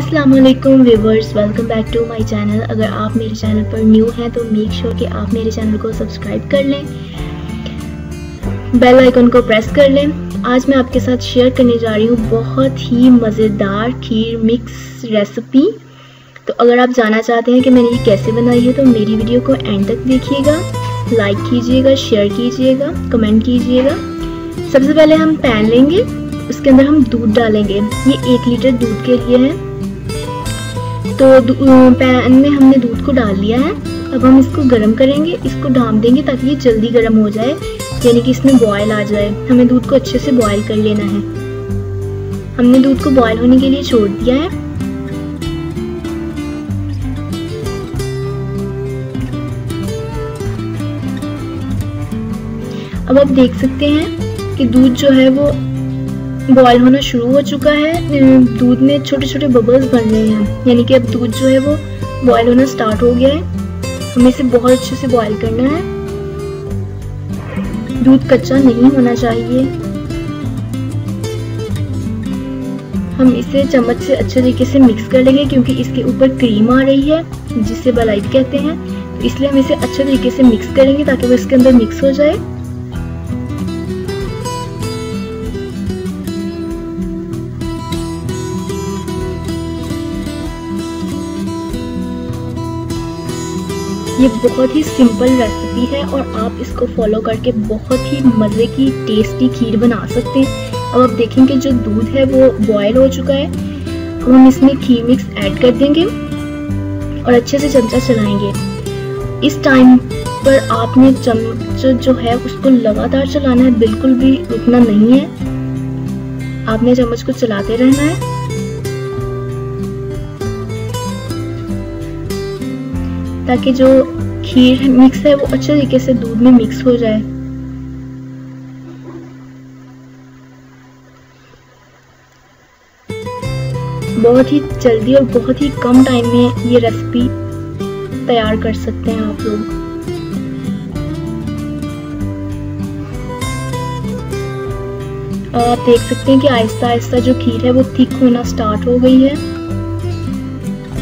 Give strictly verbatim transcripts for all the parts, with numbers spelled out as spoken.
अस्सलामुअलैकुम viewers, welcome back to my channel. अगर आप मेरे चैनल पर न्यू हैं तो मेक श्योर कि आप मेरे चैनल को सब्सक्राइब कर लें, बेल आइकन को प्रेस कर लें। आज मैं आपके साथ शेयर करने जा रही हूँ बहुत ही मज़ेदार खीर मिक्स रेसिपी। तो अगर आप जानना चाहते हैं कि मैंने ये कैसे बनाई है तो मेरी वीडियो को एंड तक देखिएगा, लाइक कीजिएगा, शेयर कीजिएगा, कमेंट कीजिएगा। सबसे पहले हम पैन लेंगे, उसके अंदर हम दूध डालेंगे। ये एक लीटर दूध के लिए है। तो पैन में हमने दूध को डाल लिया है। अब हम इसको गर्म करेंगे, इसको ढाम देंगे ताकि ये जल्दी गर्म हो जाए, यानी कि इसमें बॉयल आ जाए। हमें दूध को अच्छे से बॉयल कर लेना है। हमने दूध को बॉयल होने के लिए छोड़ दिया है। अब आप देख सकते हैं कि दूध जो है वो बॉयल होना शुरू हो चुका है। दूध में छोटे छोटे बबल्स बन रहे हैं, यानी कि अब दूध जो है वो बॉयल होना स्टार्ट हो गया है। हमें इसे बहुत अच्छे से बॉयल करना है, दूध कच्चा नहीं होना चाहिए। हम इसे चम्मच से अच्छे तरीके से मिक्स कर लेंगे क्योंकि इसके ऊपर क्रीम आ रही है, जिसे मलाई कहते हैं। तो इसलिए हम इसे अच्छे तरीके से मिक्स करेंगे ताकि वो इसके अंदर मिक्स हो जाए। ये बहुत ही सिंपल रेसिपी है और आप इसको फॉलो करके बहुत ही मज़े की टेस्टी खीर बना सकते हैं। अब आप देखेंगे जो दूध है वो बॉयल हो चुका है। अब हम इसमें खीर मिक्स ऐड कर देंगे और अच्छे से चमचा चलाएंगे। इस टाइम पर आपने चमचा जो है उसको लगातार चलाना है, बिल्कुल भी रुकना नहीं है। आपने चम्मच को चलाते रहना है। ताकि जो खीर मिक्स है वो अच्छे तरीके से दूध में मिक्स हो जाए। बहुत ही जल्दी और बहुत ही कम टाइम में ये रेसिपी तैयार कर सकते हैं आप लोग। आप देख सकते हैं कि आहिस्ता आहिस्ता जो खीर है वो थिक होना स्टार्ट हो गई है।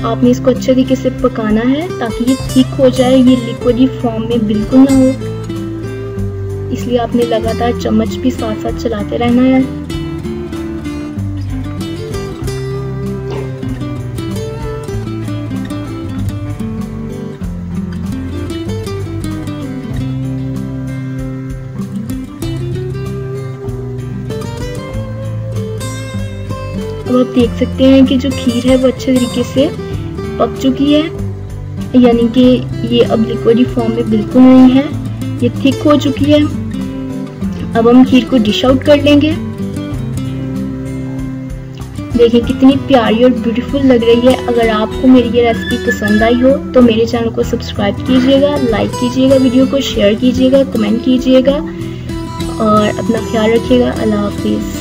आपने इसको अच्छे तरीके से पकाना है ताकि ये थिक हो जाए, ये लिक्विडी फॉर्म में बिल्कुल ना हो। इसलिए आपने लगातार चम्मच भी साथ साथ चलाते रहना है। अब आप देख सकते हैं कि जो खीर है वो अच्छे तरीके से पक चुकी है, यानी कि ये अब लिक्विडी फॉर्म में बिल्कुल नहीं है, ये थिक हो चुकी है। अब हम खीर को डिश आउट कर लेंगे। देखिए कितनी प्यारी और ब्यूटीफुल लग रही है। अगर आपको मेरी ये रेसिपी पसंद आई हो तो मेरे चैनल को सब्सक्राइब कीजिएगा, लाइक कीजिएगा, वीडियो को शेयर कीजिएगा, कमेंट कीजिएगा और अपना ख्याल रखिएगा। अल्लाह हाफिज़।